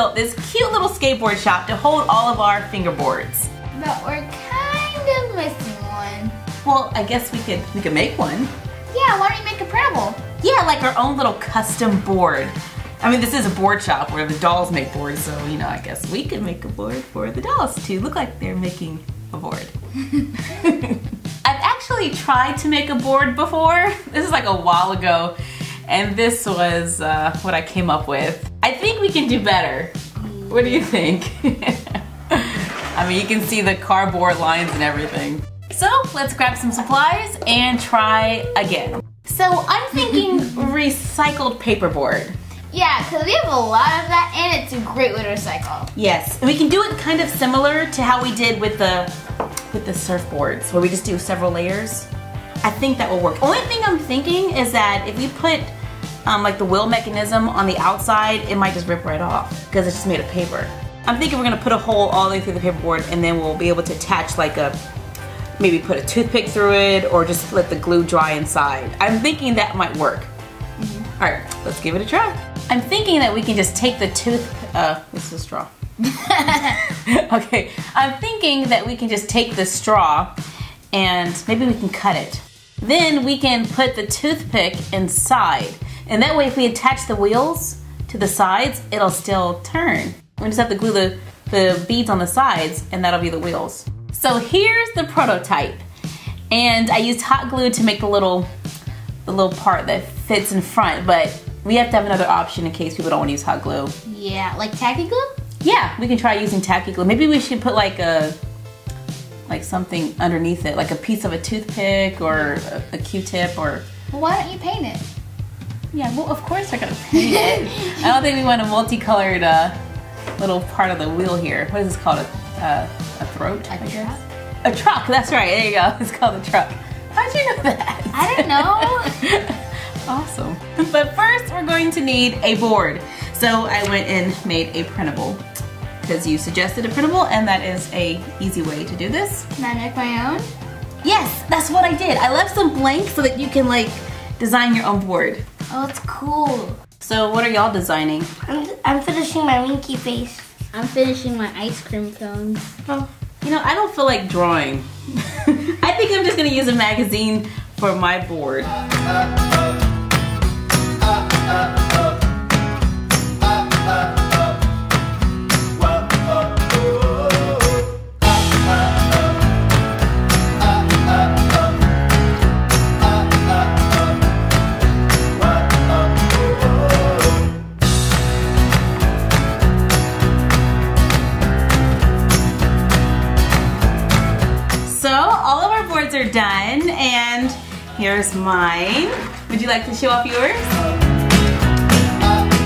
built this cute little skateboard shop to hold all of our fingerboards. But we're kind of missing one. Well, I guess we could make one. Yeah, why don't you make a printable? Yeah, like our own little custom board. I mean, this is a board shop where the dolls make boards, so, you know, I guess we could make a board for the dolls to look like they're making a board. I've actually tried to make a board before. This is like a while ago, and this was what I came up with. I think we can do better. What do you think? I mean, you can see the cardboard lines and everything. So let's grab some supplies and try again. So I'm thinking recycled paperboard. Yeah, because we have a lot of that, and it's great way to recycle. Yes, and we can do it kind of similar to how we did with the surfboards, where we just do several layers. I think that will work. Only thing I'm thinking is that if we put like the wheel mechanism on the outside, it might just rip right off because it's just made of paper. I'm thinking we're gonna put a hole all the way through the paperboard, and then we'll be able to attach like a, maybe put a toothpick through it, or just let the glue dry inside. I'm thinking that might work. All right, let's give it a try. I'm thinking that we can just take the this is a straw. Okay, I'm thinking that we can just take the straw and maybe we can cut it. Then we can put the toothpick inside. And that way, if we attach the wheels to the sides, it'll still turn. We just have to glue the beads on the sides, and that'll be the wheels. So here's the prototype. And I used hot glue to make the little part that fits in front, but we have to have another option in case people don't want to use hot glue. Yeah, like tacky glue? Yeah, we can try using tacky glue. Maybe we should put like something underneath it, like a piece of a toothpick or a Q-tip or... Well, why don't you paint it? Yeah, well, of course we're gonna paint it. I don't think we want a multicolored little part of the wheel here. What is this called? A throat? A truck? A truck, that's right. There you go. It's called a truck. How'd you know that? I didn't know. Awesome. But first, we're going to need a board. So I went and made a printable because you suggested a printable, and that is an easy way to do this. Can I make my own? Yes, that's what I did. I left some blank so that you can like design your own board. Oh, it's cool. So what are y'all designing? I'm finishing my winky face. I'm finishing my ice cream cones. Oh. You know, I don't feel like drawing. I think I'm just gonna use a magazine for my board. Are done, and here's mine. Would you like to show off yours?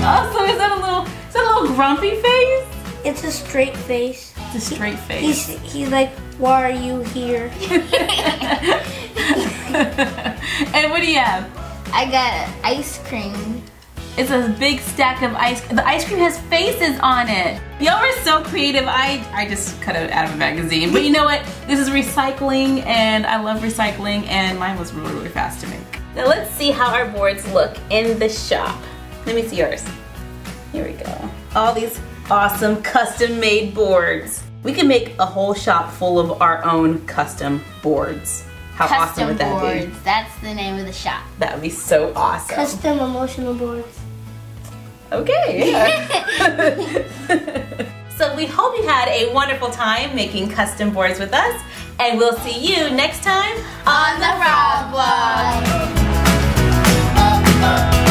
Oh, so is that a little grumpy face? It's a straight face. It's a straight face. He's like, why are you here? And what do you have? I got ice cream. It's a big stack of ice. The ice cream has faces on it. Y'all were so creative. I just cut it out of a magazine. But you know what? This is recycling, and I love recycling, and mine was really, really fast to make. Now let's see how our boards look in the shop. Let me see yours. Here we go. All these awesome custom-made boards. We can make a whole shop full of our own custom boards. How awesome would that be? Custom boards. That's the name of the shop. That would be so awesome. Custom emotional boards. Okay. Yeah. So we hope you had a wonderful time making custom boards with us, and we'll see you next time on the Frog Vlog.